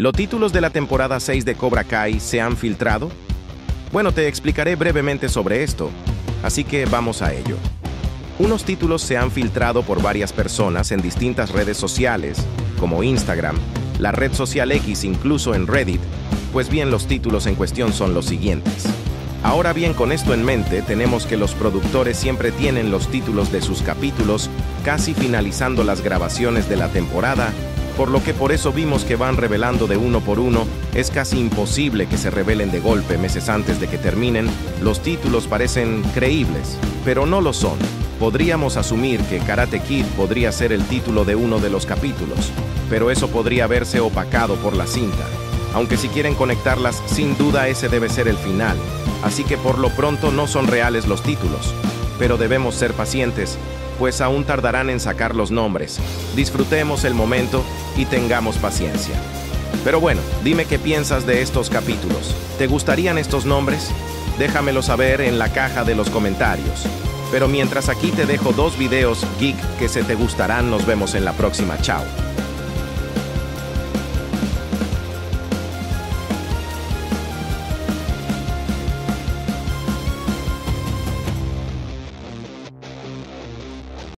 ¿Los títulos de la temporada 6 de Cobra Kai se han filtrado? Bueno, te explicaré brevemente sobre esto, así que vamos a ello. Unos títulos se han filtrado por varias personas en distintas redes sociales, como Instagram, la red social X, incluso en Reddit. Pues bien, los títulos en cuestión son los siguientes. Ahora bien, con esto en mente, tenemos que los productores siempre tienen los títulos de sus capítulos casi finalizando las grabaciones de la temporada, por lo que por eso vimos que van revelando de uno por uno. Es casi imposible que se revelen de golpe meses antes de que terminen. Los títulos parecen creíbles, pero no lo son. Podríamos asumir que Karate Kid podría ser el título de uno de los capítulos, pero eso podría verse opacado por la cinta. Aunque si quieren conectarlas, sin duda ese debe ser el final. Así que por lo pronto no son reales los títulos, pero debemos ser pacientes, pues aún tardarán en sacar los nombres. Disfrutemos el momento y tengamos paciencia. Pero bueno, dime qué piensas de estos capítulos. ¿Te gustarían estos nombres? Déjamelo saber en la caja de los comentarios. Pero mientras, aquí te dejo dos videos geek que se te gustarán. Nos vemos en la próxima. Chao.